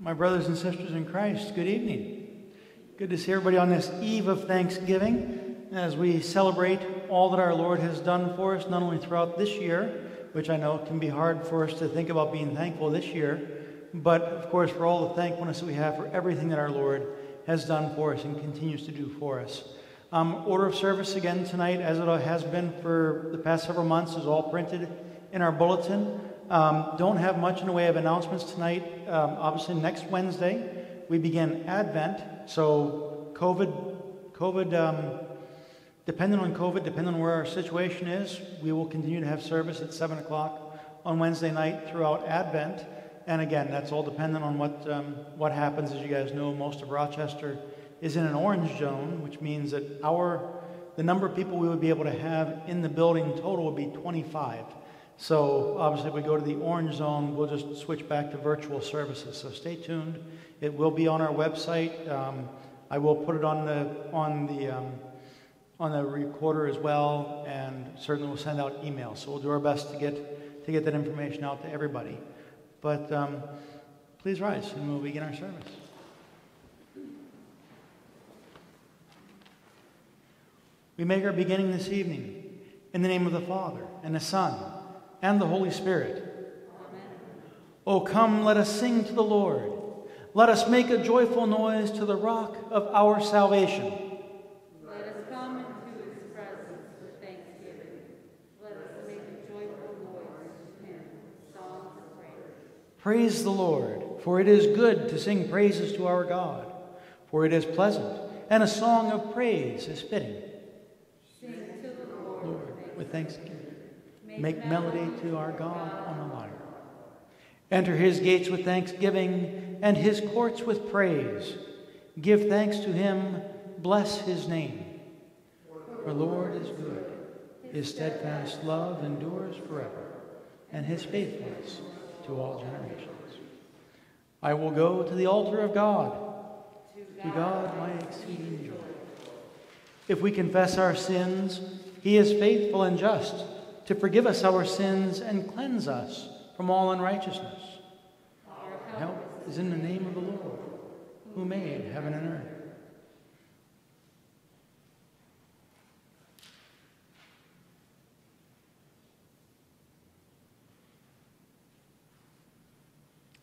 My brothers and sisters in Christ, good evening. Good to see everybody on this eve of Thanksgiving as we celebrate all that our Lord has done for us, not only throughout this year, which I know can be hard for us to think about being thankful this year, but of course for all the thankfulness that we have for everything that our Lord has done for us and continues to do for us. Order of service again tonight, as it has been for the past several months, is all printed in our bulletin. Don't have much in the way of announcements tonight. Obviously, next Wednesday, we begin Advent. So depending on where our situation is, we will continue to have service at 7 o'clock on Wednesday night throughout Advent. And again, that's all dependent on what happens. As you guys know, most of Rochester is in an orange zone, which means that the number of people we would be able to have in the building total would be 25. So obviously if we go to the orange zone, we'll just switch back to virtual services. So stay tuned. It will be on our website. I will put it on the recorder as well, and certainly we'll send out emails. So we'll do our best to get that information out to everybody. But please rise and we'll begin our service. We make our beginning this evening in the name of the Father, and the Son, and the Holy Spirit. Amen. O come, let us sing to the Lord. Let us make a joyful noise to the rock of our salvation. Let us come into his presence with thanksgiving. Let us make a joyful noise to him, songs of praise. Praise the Lord, for it is good to sing praises to our God, for it is pleasant, and a song of praise is fitting. Sing to the Lord with thanksgiving. Make melody to our God on the lyre. Enter his gates with thanksgiving and his courts with praise. Give thanks to him, bless his name. For the Lord is good, his steadfast love endures forever, and his faithfulness to all generations. I will go to the altar of God, to God my exceeding joy. If we confess our sins, he is faithful and just to forgive us our sins and cleanse us from all unrighteousness. Our help is in the name of the Lord, who made heaven and earth.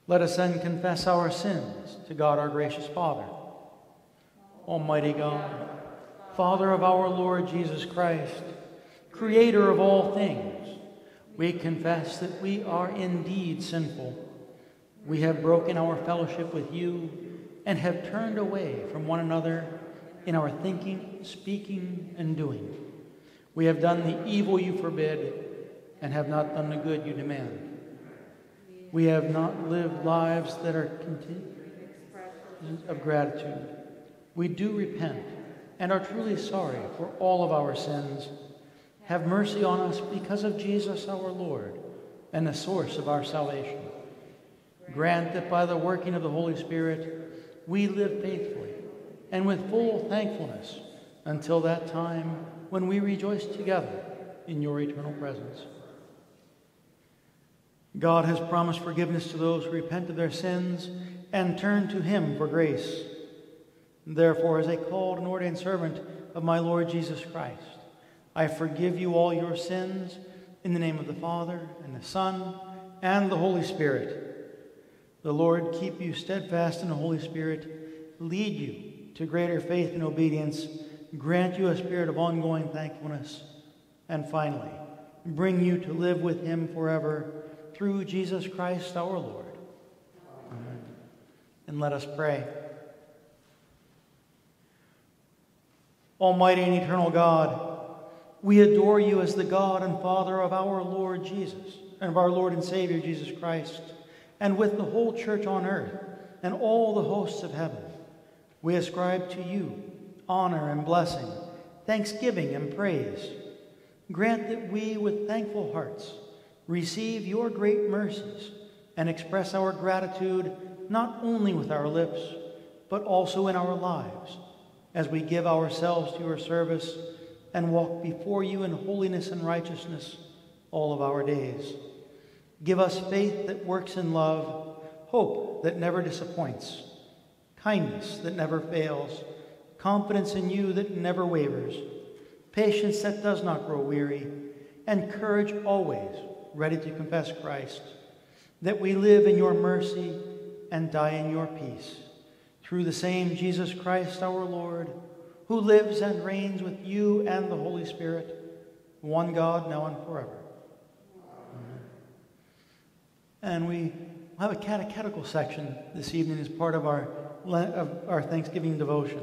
Let us then confess our sins to God, our gracious Father. Almighty God, Father of our Lord Jesus Christ, Creator of all things, we confess that we are indeed sinful. We have broken our fellowship with you and have turned away from one another in our thinking, speaking, and doing. We have done the evil you forbid and have not done the good you demand. We have not lived lives that are content of gratitude. We do repent and are truly sorry for all of our sins. Have mercy on us because of Jesus our Lord and the source of our salvation. Grant that by the working of the Holy Spirit we live faithfully and with full thankfulness until that time when we rejoice together in your eternal presence. God has promised forgiveness to those who repent of their sins and turn to him for grace. Therefore, as a called and ordained servant of my Lord Jesus Christ, I forgive you all your sins in the name of the Father, and the Son, and the Holy Spirit. The Lord keep you steadfast in the Holy Spirit, lead you to greater faith and obedience, grant you a spirit of ongoing thankfulness, and finally, bring you to live with him forever through Jesus Christ our Lord. Amen. And let us pray. Almighty and eternal God, we adore you as the God and Father of our Lord Jesus, and of our Lord and Savior Jesus Christ, and with the whole church on earth and all the hosts of heaven. We ascribe to you honor and blessing, thanksgiving and praise. Grant that we with thankful hearts receive your great mercies and express our gratitude not only with our lips, but also in our lives as we give ourselves to your service and walk before you in holiness and righteousness all of our days. Give us faith that works in love, hope that never disappoints, kindness that never fails, confidence in you that never wavers, patience that does not grow weary, and courage always ready to confess Christ, that we live in your mercy and die in your peace. Through the same Jesus Christ our Lord, who lives and reigns with you and the Holy Spirit, one God, now and forever. Amen. And we have a catechetical section this evening as part of our Thanksgiving devotion.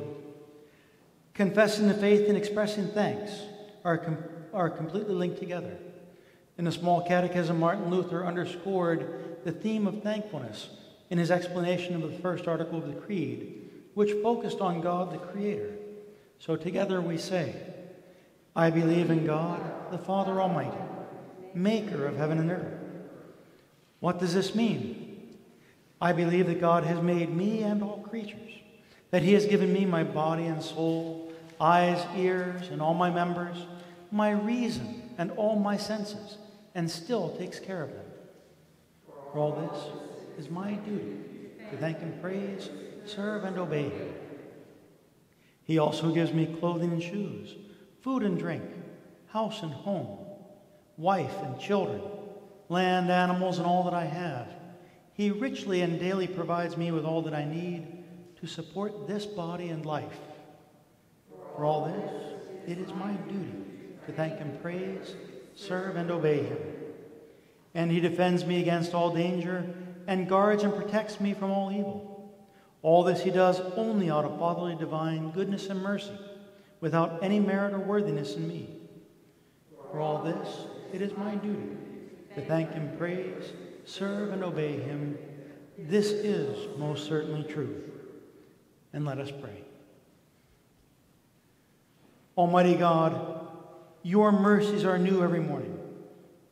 Confessing the faith and expressing thanks are completely linked together. In the Small Catechism, Martin Luther underscored the theme of thankfulness in his explanation of the first article of the Creed, which focused on God the Creator. So together we say, I believe in God, the Father Almighty, maker of heaven and earth. What does this mean? I believe that God has made me and all creatures, that he has given me my body and soul, eyes, ears, and all my members, my reason and all my senses, and still takes care of them. For all this is my duty to thank and praise, serve and obey him. He also gives me clothing and shoes, food and drink, house and home, wife and children, land, animals, and all that I have. He richly and daily provides me with all that I need to support this body and life. For all this, it is my duty to thank and praise, serve and obey him. And he defends me against all danger and guards and protects me from all evil. All this he does only out of fatherly divine goodness and mercy, without any merit or worthiness in me. For all this, it is my duty to thank and praise, serve and obey him. This is most certainly true. And let us pray. Almighty God, your mercies are new every morning,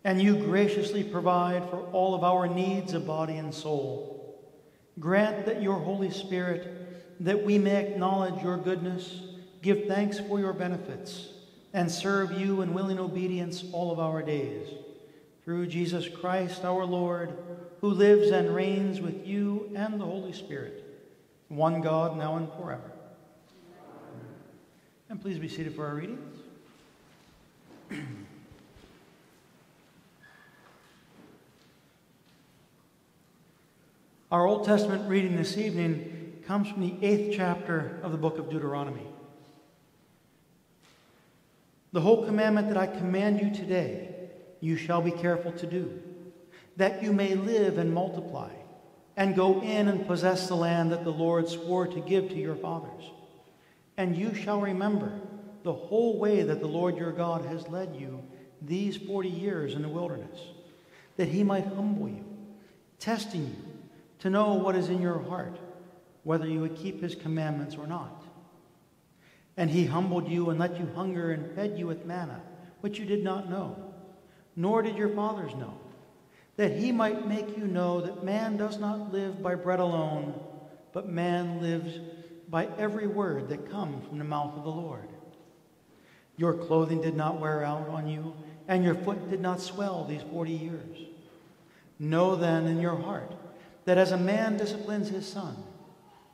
and you graciously provide for all of our needs of body and soul. Grant that your Holy Spirit, that we may acknowledge your goodness, give thanks for your benefits, and serve you in willing obedience all of our days. Through Jesus Christ, our Lord, who lives and reigns with you and the Holy Spirit, one God, now and forever. Amen. And please be seated for our readings. Our Old Testament reading this evening comes from the 8th chapter of the book of Deuteronomy. The whole commandment that I command you today, you shall be careful to do, that you may live and multiply, and go in and possess the land that the Lord swore to give to your fathers. And you shall remember the whole way that the Lord your God has led you these 40 years in the wilderness, that he might humble you, testing you, to know what is in your heart, whether you would keep his commandments or not. And he humbled you and let you hunger and fed you with manna, which you did not know, nor did your fathers know, that he might make you know that man does not live by bread alone, but man lives by every word that comes from the mouth of the Lord. Your clothing did not wear out on you, and your foot did not swell these 40 years. Know then in your heart, that as a man disciplines his son,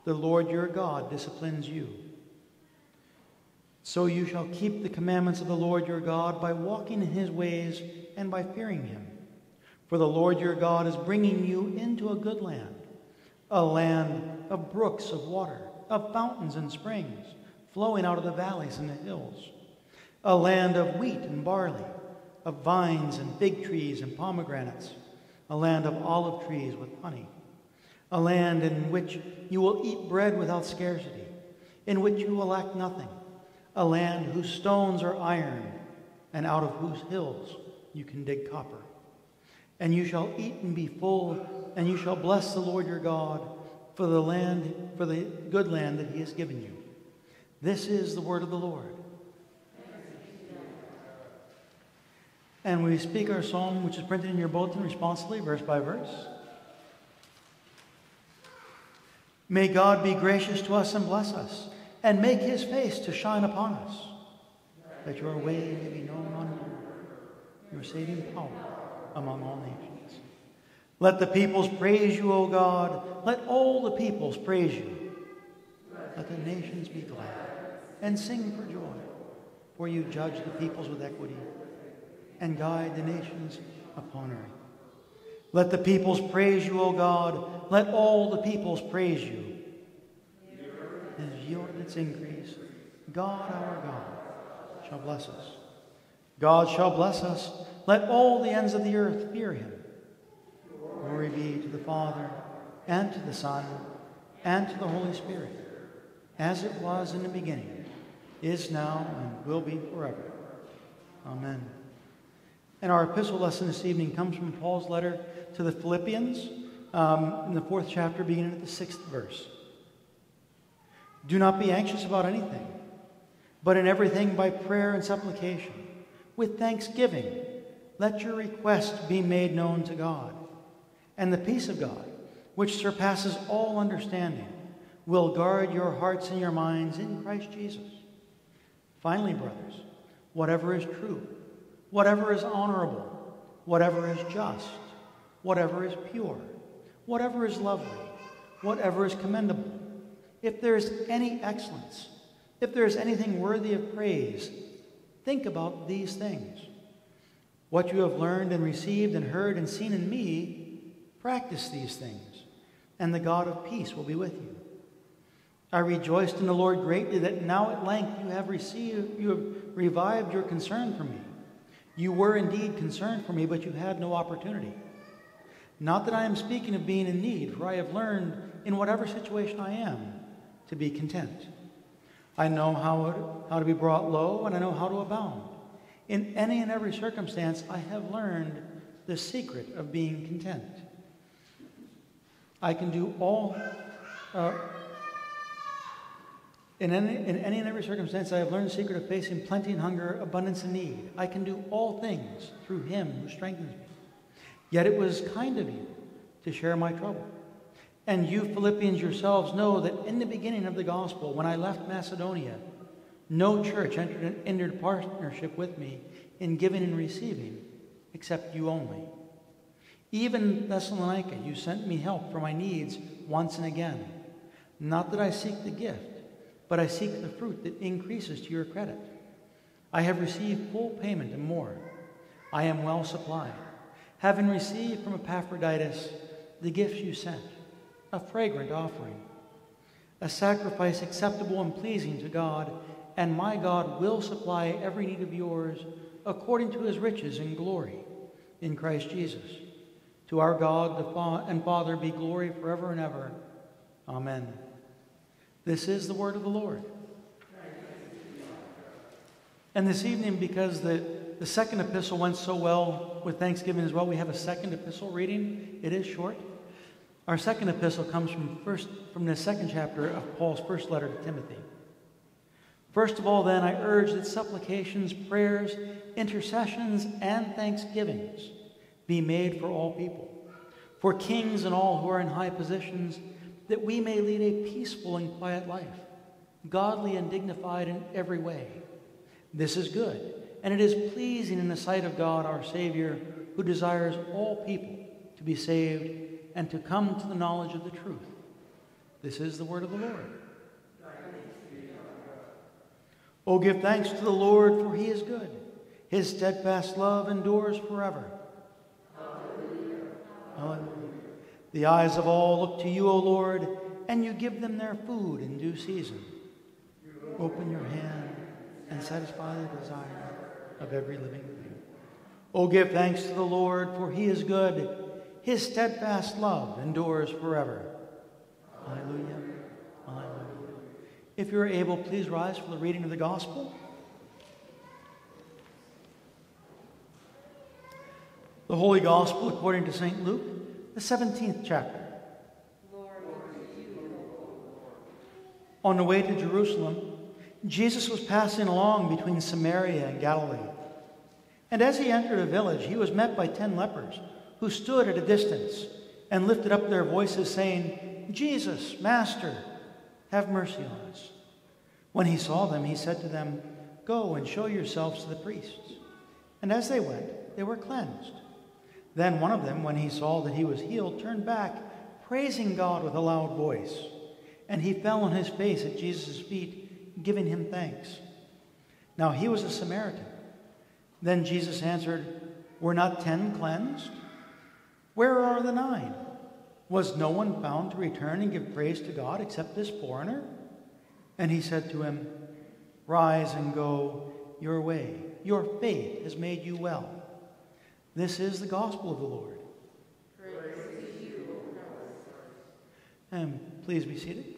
the Lord your God disciplines you. So you shall keep the commandments of the Lord your God by walking in his ways and by fearing him. For the Lord your God is bringing you into a land of brooks of water, of fountains and springs, flowing out of the valleys and the hills, a land of wheat and barley, of vines and fig trees and pomegranates, a land of olive trees with honey, a land in which you will eat bread without scarcity, in which you will lack nothing, a land whose stones are iron, and out of whose hills you can dig copper. And you shall eat and be full, and you shall bless the Lord your God for the good land that he has given you. This is the word of the Lord. And we speak our psalm, which is printed in your bulletin responsibly, verse by verse. May God be gracious to us and bless us, and make his face to shine upon us, that your way may be known on earth, your saving power among all nations. Let the peoples praise you, O God. Let all the peoples praise you. Let the nations be glad and sing for joy. For you judge the peoples with equity and guide the nations upon earth. Let the peoples praise you, O God. Let all the peoples praise you. As yield its increase, God our God shall bless us. God shall bless us. Let all the ends of the earth fear him. Glory be to the Father, and to the Son, and to the Holy Spirit, as it was in the beginning, is now, and will be forever. Amen. And our epistle lesson this evening comes from Paul's letter to the Philippians, in the 4th chapter, beginning at the 6th verse. Do not be anxious about anything, but in everything by prayer and supplication, with thanksgiving, let your requests be made known to God. And the peace of God, which surpasses all understanding, will guard your hearts and your minds in Christ Jesus. Finally, brothers, whatever is true, whatever is honorable, whatever is just, whatever is pure, whatever is lovely, whatever is commendable, if there is any excellence, if there is anything worthy of praise, think about these things. What you have learned and received and heard and seen in me, practice these things, and the God of peace will be with you. I rejoiced in the Lord greatly that now at length you have revived your concern for me. You were indeed concerned for me, but you had no opportunity. Not that I am speaking of being in need, for I have learned in whatever situation I am to be content. I know how to be brought low, and I know how to abound. In any and every circumstance, I have learned the secret of being content. I can do all, in any and every circumstance, I have learned the secret of facing plenty and hunger, abundance and need. I can do all things through him who strengthens me. Yet it was kind of you to share my trouble. And you Philippians yourselves know that in the beginning of the gospel, when I left Macedonia, no church entered partnership with me in giving and receiving, except you only. Even in Thessalonica, you sent me help for my needs once and again. Not that I seek the gift, but I seek the fruit that increases to your credit. I have received full payment and more. I am well supplied, having received from Epaphroditus the gifts you sent, a fragrant offering, a sacrifice acceptable and pleasing to God, and my God will supply every need of yours according to his riches and glory in Christ Jesus. To our God and Father be glory forever and ever. Amen. This is the word of the Lord. And this evening, because the second epistle went so well with Thanksgiving as well, we have a second epistle reading. It is short. Our second epistle comes from the 2nd chapter of Paul's first letter to Timothy. First of all, then, I urge that supplications, prayers, intercessions, and thanksgivings be made for all people, for kings and all who are in high positions, that we may lead a peaceful and quiet life, godly and dignified in every way. This is good, and it is pleasing in the sight of God our Savior, who desires all people to be saved and to come to the knowledge of the truth. This is the word of the Lord. O give thanks to the Lord, for he is good. His steadfast love endures forever. Hallelujah. The eyes of all look to you, O Lord, and you give them their food in due season. Open your hand and satisfy the desire of every living thing. O give thanks to the Lord, for he is good. His steadfast love endures forever. Hallelujah. If you're able, please rise for the reading of the gospel. The Holy Gospel according to St. Luke, the 17th chapter. Lord, you, Lord. On the way to Jerusalem, Jesus was passing along between Samaria and Galilee. And as he entered a village, he was met by 10 lepers, who stood at a distance and lifted up their voices, saying, Jesus, Master, have mercy on us. When he saw them, he said to them, Go and show yourselves to the priests. And as they went, they were cleansed. Then one of them, when he saw that he was healed, turned back, praising God with a loud voice. And he fell on his face at Jesus' feet, giving him thanks. Now he was a Samaritan. Then Jesus answered, "Were not 10 cleansed? Where are the 9? Was no one found to return and give praise to God except this foreigner?" And he said to him, "Rise and go your way. Your faith has made you well." This is the gospel of the Lord. Praise to you, O Lord. And please be seated.